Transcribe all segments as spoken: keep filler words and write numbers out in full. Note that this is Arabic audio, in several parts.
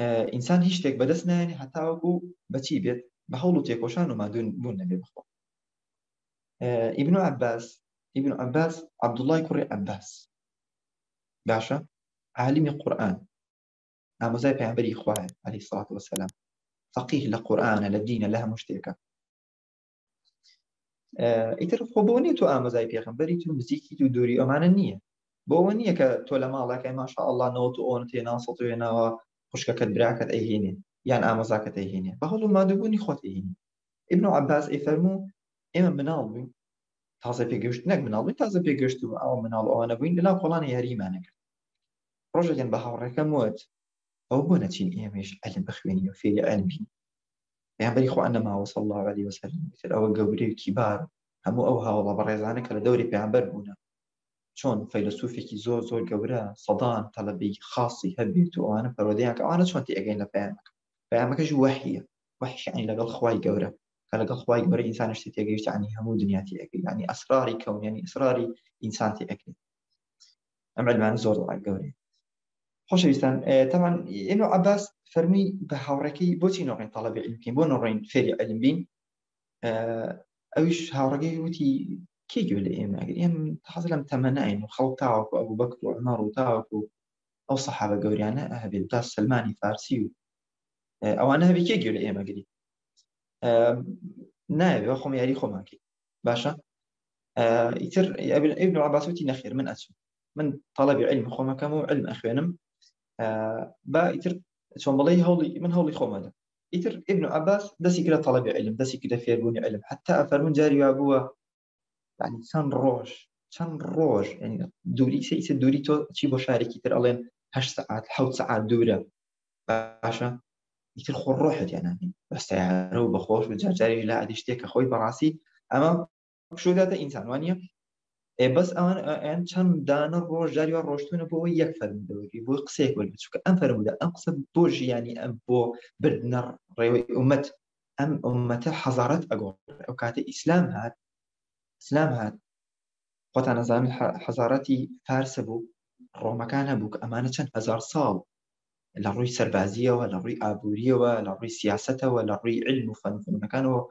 انسان هیچ تک بدست نه یعنی حتی او بچی بیت به حالت یکوشان و مادون بون نبی بخوا. ابن عباس ابن عباس عبد الله كوري عباس باشا عالم القرآن آموزای پیامبری خواه علیه الصلاة والسلام فقيه للقرآن للدين لها مشتركة اترف خوبونی تو آموزای پیامبری تو مزیکی تو دوری آمانه نیه بونیه که تو لمالله که ما شاء الله نوت آنتی ناصتوی نوا خوشکت برعکت ایهینه یعنی آموزاکت ایهینه با حالو مادوبونی خود ایهینه ابن عباس افرمو اما منال بیم تازه پیگشت نگ منال بیم تازه پیگشت و آو منال آن بیم للا قلان یاری منک رجع جنب حور کموت أو بنتين إيمش علم بخويني وفي علمي يعني بريخو أنا ما وصل الله عليه وسلم مثل أو جبريل كبار هم أوها والله بريزانك على دوري بيعبر بونا شون فيلسوفي كي زور زور جبرا صدان طلبي خاصي هبيت وأنا بروديك أنا شون تيجين لفهمك فهمك شو وحية وحش يعني لقى الخواي جبرا لقى الخواي جبرا إنسان إيش تيجيش يعني هم دنياتي أكل يعني أسراري كون يعني أسراري إنسانتي أكل أم علمان زور على جبرا خوشویستان طبعا ابن عباس فرمی به هاورکی بوتی نورین طلب علم کن بو نورین فری علم بین اویش هاورکی بوتی کی گوله ایم اگر ایم تحصیلم تمنعین و خلق تاوک و ابو بکر و عمر و تاوک و او صحابه گوریانه اهبی داس سلمانی فارسی و اوانه هبی کی گوله ایم اگری نه بی وخوم یاری خوم اکی باشا ایتر ابن عباس بوتی نخیر من اتو من طلب علم خوما كمو علم أخوانم آه با يتر شون بالله هولي من هولي خوما ده يتر ابن عباس دسي كده طلب علم دسي كده فيربوني علم حتى أفرمون جاري وابوا يعني شان روش شان روش يعني دوري سيس دوري تو شي بشارك يتر ألين هش ساعات حوت ساعات دورة باشا يتر خو روحت يعني بس تعرفوا بخوش وجار جاري لا عاد يشتكي خوي براسي أما شو ذاته إنسان وانية بس آن آن چند دانه روش جاری و روشتونه بو یک فرم دوری بو قصه کل بچو که آن فرم ده آن قصه بوج یعنی آن بو بدنر روی امت آن امت حضارت اگر اوقات اسلام هات اسلام هات قطع نظام حضارتی فارس بو رومکانه بو که امانه چند هزار سال لروی سربازیه و لروی آبوریه و لروی سیاسته و لروی علم و فن فنکان و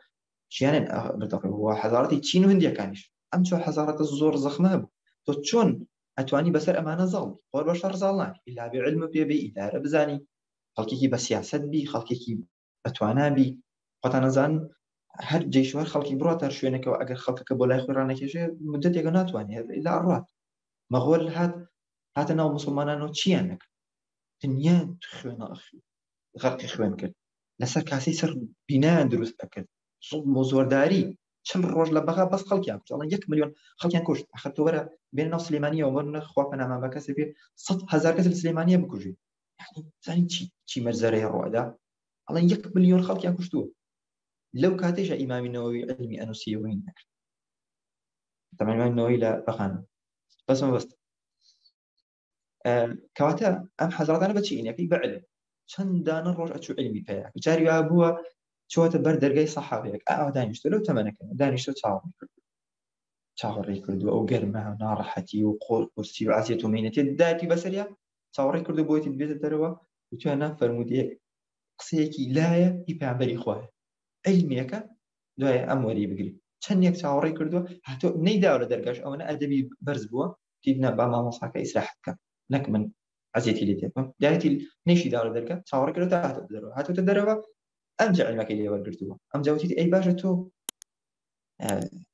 چیان بذکر و حضارتی چین و هندی کانش امشو حضارات الزور زخمه بو تو چون اتواني بسر امانه زال قور بشر زالان الا بعلم بي بي اداره بزاني خلقي كي بسياسات بي خلقي كي اتوانا بي قطعا زان هر جيشوار خلقي براتر شوينك واگر خلقك بولاي خورانه كيشه مدت يغناتواني الا الرات مغول هات هات نو مسلمانانو چيانك دنيا تخونا اخي غرق خوانك لسر كاسي سر بناء دروس اكل ظلم وزورداري چند روز لبخا بس خلقیم چون یک میلیون خلقیم کشت آخر تو برای بین نو سلیمانیه عمرن خواب نامه با کسی بیر صد هزار کسی سلیمانیه بکوچی یعنی زنی چی چی مزرعه رو آدا الان یک میلیون خلقیم کشتو لو کاتیش امام نووی علمی آنوسیه و این نکرد طبعا امام نووی لبخان بس من بست کاتا ام حضرات آن بچین یکی بعلم چند دان روز اتو علمی پیدا جاری آبوا شوات بر درجة صحابيك آه دانيشتو لو تمنك دانيشتو تعاوني تعاوني كردو أو جرمها نارحتي وقول قصي وعزيتو مينتي داتي بسريا تعاوني كردو بويت البيت الدروة وتوانا فرموديك قصيكي لايا يبعبري خواه علميك دوايا أموري بقري شنيك تعاوني كردو هتو نيدا ولا درجاش أو أنا أدبي برز بوا تيدنا بما مصاك إسراحتك لك من عزيتي ليتك دايتي نيشي دا ولا درجة تعاوني كردو هتو الدروة هتو الدروة امجع المكيليه والجرتوه امجع وتيت اي باجه تو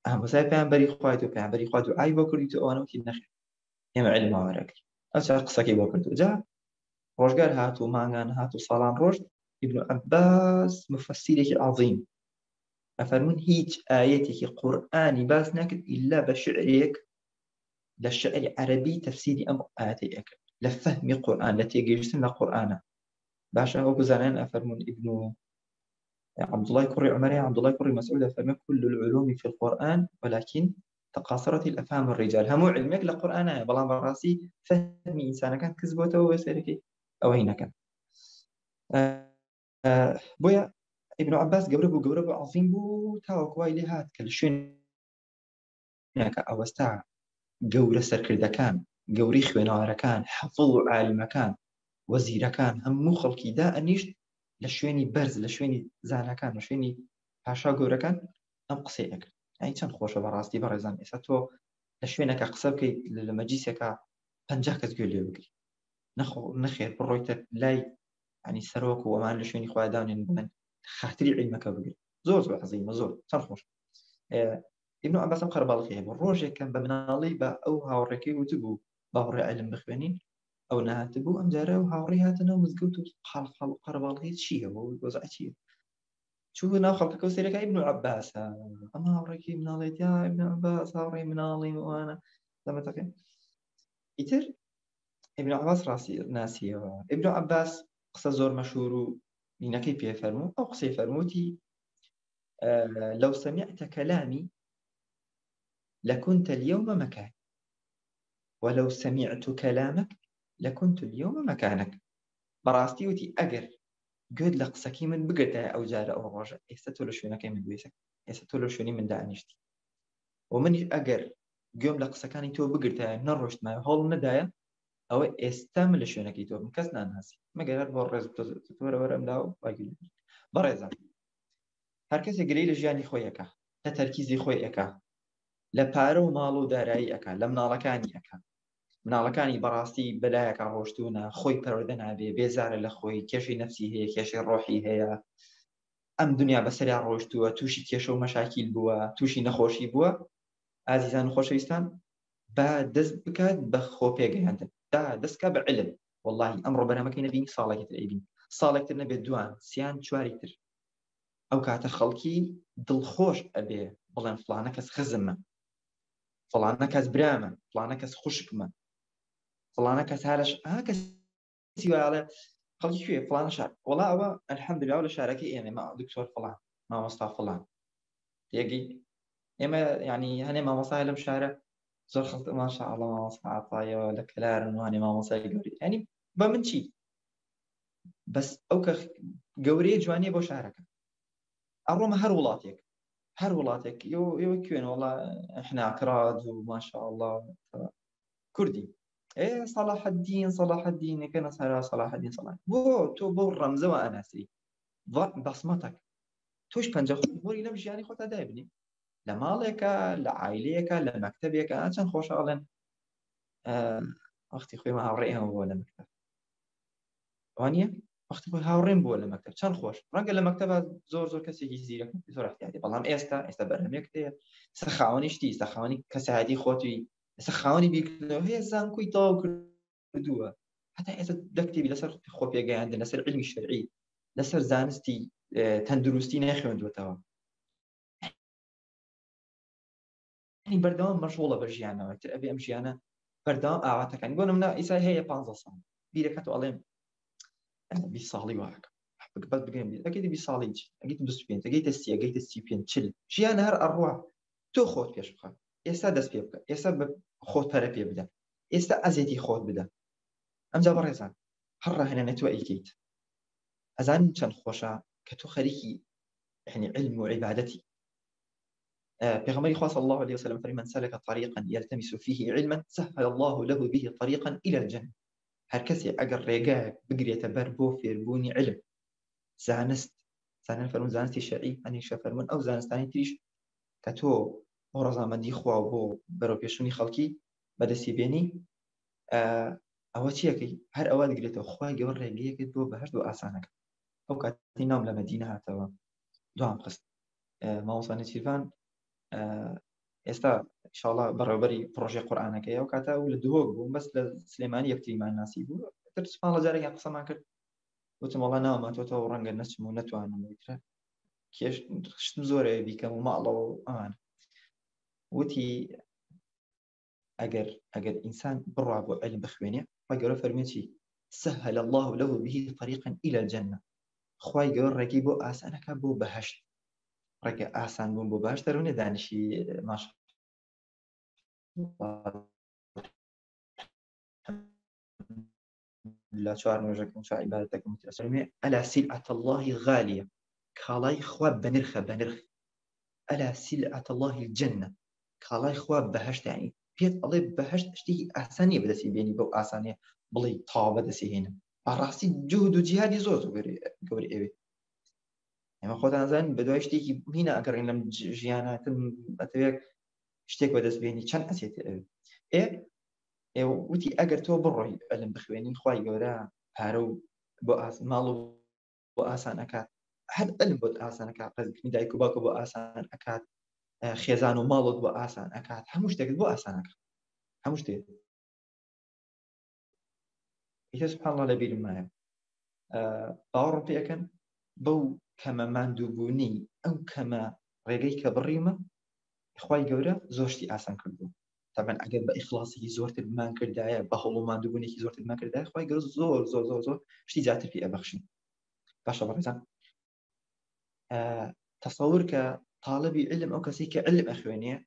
اهم صايب عم بري خواتو كان بري خواتو اي بكريتو انا وتيت نخي يم علم وراك اصلا قصكي بكرتو جاء روجار هاتو مانغان هاتو صالان روج ابن عباس مفسيرك عظيم افرمون هيج ايتك قراني باس ناكد الا بشعريك للشعر العربي تفسيري ام ايتك لفهم قران التي جيسنا قرانا باشا ابو زنان افرمون ابن عبد الله كوري عمري عبد الله كوري مسؤول أفهم كل العلوم في القرآن ولكن تقاصرت الأفهام الرجال همو علمك لقرآن بلان براسي فهمي إنسانا كان كذبوته ويسيركي أو هنا كان بويا ابن عباس قبربو قبربو عظيم بو تاوك وايلي هات كالشون هناك أوستع قوري سركر دكان قوري خويناركان حفظوا عالمكان وەزیرەکان هەموو خەڵکی دانیشت لە شوێنی بەرز لە شوێنی زانەکان لە شوێنی پاشا گەورەکان ئەم قسەی ئەکرد. ئەی چەند خۆشە بەڕاستی بەڕێزان ئێستا تۆ لە شوێنەکە قسە بکەیت لە مەجلیسێکە پەنجا کەس گوێ لێ بگری، نەخێر بڕۆیتە لای ینی سەرۆک و ئەمان لە شوێنی خوا دانێن بڵێن خاتری عیلمەکە بگری. زۆر زۆر عەزیمە، زۆر چەند خۆش. ابن عباس ئەم قەرەباڵغی هەبوو ڕۆژێکە بە مناڵەی بە ئەو هاوڕێکەی وتبوو باوەڕێ عیلم بخوێنین، أو نهاتبو أم جارو هاوري هاتنا ومزقوتو خال خال قربالغي شي هو وزع شي شو هنا خلقك وسيرك ابن عباس أما هاوريكي مناليت يا ابن عباس هاوري منالي وأنا لما تقيم إتر ابن عباس راسي ناسي ابن عباس قصة زور مشهور لنكي بيه فرمو أو قصي فرموتي أه لو سمعت كلامي لكنت اليوم مكاني ولو سمعت كلامك لكنت اليوم مكانك. براستي وتي أجر جود لقسكي من بقدها أو جارة أو رجع يستولو شو نكيم من بيسك يستولو شو ني من دعنشتي ومن أجر جوم لقسكاني تو بقدها نروشت ما هول ندايا أو يستعمل شو نكيم تو مكسنا ناسي ما جرب برز بتطور ورم داو باقي برزان هركز يجري لجاني خويك لتركيزي خويك لبارو مالو داريك لمنالكانيك مناڵەکانی بەڕاستی بەلایەکە ڕۆشتوونە، خۆی پەروەردە نابێ، بێزارە لە خۆی، کێشەی نەفسی هەیە، کێشەی ڕۆحی هەیە. ئەم دنیا بەسەریا ڕۆشتووە، تووشی کێشە و مەشاکیل بووە، تووشی نەخۆشی بووە. ئازیزان و خۆشەویستان، با دەست بکات بە خۆپێگەیاندن، دا دەست بکات بە عیلم. وەڵڵاهی ئەمڕۆ بەرهەمەکەی نەبینی، ساڵێکی تر ئەیبینی، ساڵێک تر نەبێت، دوان، سیان، چواری تر. ئەو کاتە خەڵکی دڵخۆش ئەبێ، بڵێن فڵانە کەس خزممە، فڵانە کەس برامە، فڵانە کەس خوشکمە. فلانه كاس هالش ها كاس سيواله خلي شويه فلان شعر والله هو الحمد لله ولا شاركي يعني مع دكتور فلان مع مصطفى فلان يجي اما يعني هني ما مصايل مشاره زر خلط ما شاء الله ما مصايل طايه ولا كلام وهني ما مصايل يعني ما من شيء بس اوك قوري جواني بو شاركه الروم هر ولاتك هر ولاتك يو يو كوين والله احنا اكراد وما شاء الله كردي إيه صلاح الدين صلاح الدين كنا سهرة صلاح الدين صلاح بو تو بو الرمز وأناسي بصمتك توش بنجاخو بوري لمش يعني خوت أدابني لمالك لعائليك لمكتبك عشان خوش أغلن آه أختي خوي ما هوريها هو لمكتب وانية أختي خوي هورين بو لمكتب عشان خوش رجع لمكتب زور زور كسي زيرك بسرعة يعني بالله إستا إستا برهميك سخاوني شتي سخاوني كسعدي خوتي سخاوني بيكلو هي زانكوي تاوكر دوها حتى إذا دكتي بلسر خوبيا جاي عندنا لسر علمي الشرعي لسر زانستي تندروستي ناخي عندو توا يعني بردوام مشغولة برجيانا وقت أبي أمشي أنا بردوام أعواتك يعني قولنا منا إيسا هي بانزا صان بيركاتو ألم أنا بيصالي واحك أحبك بس بقيم بي أكيد بيصالي أكيد بسبين أكيد تستي أكيد تستي بين تشل جيانا هر أروع تو خوت بيش بخار يسا دست پێ بکە، يسا خۆت پەرە پێ بدە، ئێستا ئازێتی خۆت بدە. ئەمجا بەڕێزان هەر ڕاهێنانە تۆ ئەیکەیت. ئەزانم چەند خۆشە کە تۆ خەریکی یعنی عیلم و عیبادەتی. پێغەمبەری خوا صلی الله علیه وسلم فەرمی من سەلەکە طەریقەن یەلتەمیسو فیه عیلمەن سەهەلە الله لەهو بیه طەریقەن ئیلە الجەنە. هەر کەسێ ئەگەر ڕێگایەک بگرێتە بەر بۆ فێربوونی عیلم، زانست، زانان فەرمون زانستی شەرعی، هەنیشە فەرمون ئەو زانستانی تریش کە تۆ بۆ ڕەزامەندی خوا و بۆ بەرەوپێشوونی خەڵکی بەدەستیبێنی ئەوە چیەکەی هەر ئەوە دەگرێتەوە خوای گەور ڕێگەیەکت بۆ بەهەشت و ئاسانەکە. ئەو کاتی ناوم لە مەدینە هاتەوە دوام خست مامۆستای نێچیروان ئێستا ئینشاڵڵا بەڕێوەبەری پرۆژێ قورئانەکەی ئەو کاتە و لە دهۆک بووم بەس لە سلێمانی یەکتریمان ناسی بوو تر پانزە جارێکیان قسەمان کرد وتم وەڵڵا ناوەماتۆتەوە و ڕەنگە نەچم و نەتوانم ویترە کێش خشتم زۆرەوێ بیکەم و ماڵەوە و ئەمانە وتي أجر أجر إنسان برع وعلم بخوينه فجروا فرمتي سهل الله له به طريقا إلى الجنة خوي جور ركيبو أحسن كابو بهش ركى أحسن بوم بهش ترونه دانشي ما شاء الله شعر نوجكم شعر عبادتكم ترسمي ألا سلعة الله غالية خلاي خوا بنرخ بنرخ ألا سلعة الله الجنة کاڵای خوا بەهشت یعنی پێت ئەڵێ بەهشت شتێکی ئاسانیە بەدەستی بێنی بەو ئاسانیە بڵێ تاوە بەدەستی هێنم بررسی جهد و جهادی زور زوری کوری ایه. اما خودمان زن بدوایشتی که مینا اگر اینم جیانات متوجه شتک و دست بینی چند اسیت ایه. ای ای وقتی اگر تو برای علم بخوانی خواهی جورا هرو با مالو با آسان اکات حد علم با آسان اکات قصدی دایکو با کو با آسان اکات خزان و مالو با آسان اکات همش تکد با آسان اکات همش تی. إذا سبحان الله لبير الماء أعرف أكن بو كما مندوبوني أو كما رجيك بريمة إخوي جورا زوجتي أحسن كردو طبعا أجل بإخلاصي زورت المان كردايا بحلو مندوبوني كي زورت المان كردايا إخوي جورا زور زور زور زور شتي زعتر في أبخشين باشا برزان أه تصور كطالبي علم أو كسي كعلم أخوانية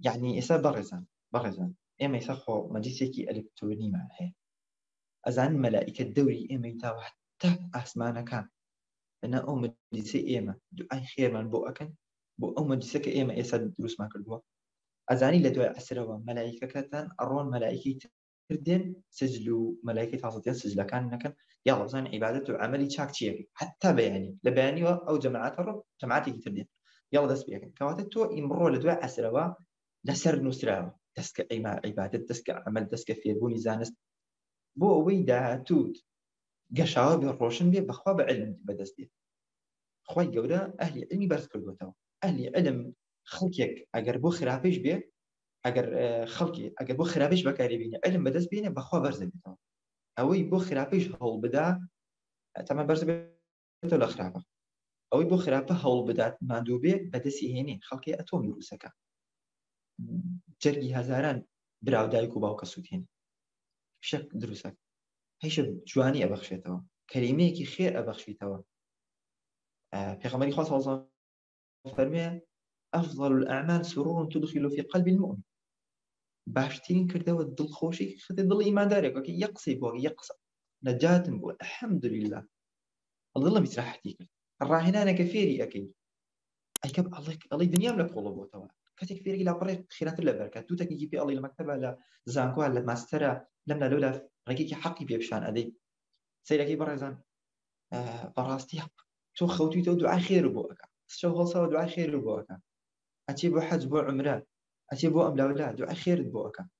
يعني إسا برزان برزان إما إسا خو مجلسيكي إلكتروني معها أزعن ملائكة دوري إيميتا وحتى أسمانا كان أنا أومد جسي إيما دعاي خير من بو أكن بو أومد جسيك إيما يسد دروس ما كردوا أزعني لدواء أسروا ملائكة كتان أرون ملائكة تردين سجلوا ملائكة تعصدين سجلا كان نكن يلا أزعن عبادة وعملي شاك تيري حتى بياني لبياني أو جماعات الرب جماعاتي تردين يلا دس بيكن كواتتو يمروا لدواء أسروا لسر نسروا تسكى إيما عبادة تسكى عمل تسكى فيربوني زانست بو ويدا توت قشاو بالروشن بي بخوا بعلم بدس بي خوي جودا اهلي علمي برس كردوتو اهلي علم خلقك اگر بو خرابش بي اگر خلقي اگر بو خرابش بكاريبيني علم بدس بينا بخوا برز بيتو اوي بو خرابش هول بدا تمام برز بيتو لا خرابه اوي بو خرابه هول بدا مندوبه بدسي هيني خلقي اتوم دروسكا جرجي هزاران براو دايكو باو كسوتين بشك دروسك هيش جواني أبخشي توا كلمة كي خير أبخشي توا في غمري خاص الله فرمي أفضل الأعمال سرور تدخل في قلب المؤمن باشتين كردوا الدل خوشي خد الدل إيمان دارك وكي يقصي بوك يقصى نجات بو الحمد لله الله بيترحتيك الراهنا أنا كفيري أكيد أي كب الله الله الدنيا ملك قلبه توا كتير كفيري لا بريق خيرات لا بركة توتك يجيبي الله المكتبة لا زانكو على ماسترة لما لولا رجيك حقي بيبشان أدي سيركي برزان آه براستي حق تو خوتي تو دعاء خير بوك شو خلصوا دعاء خير بوك أتي بو حج بو عمره أتي بو أم لولا دعاء خير بوك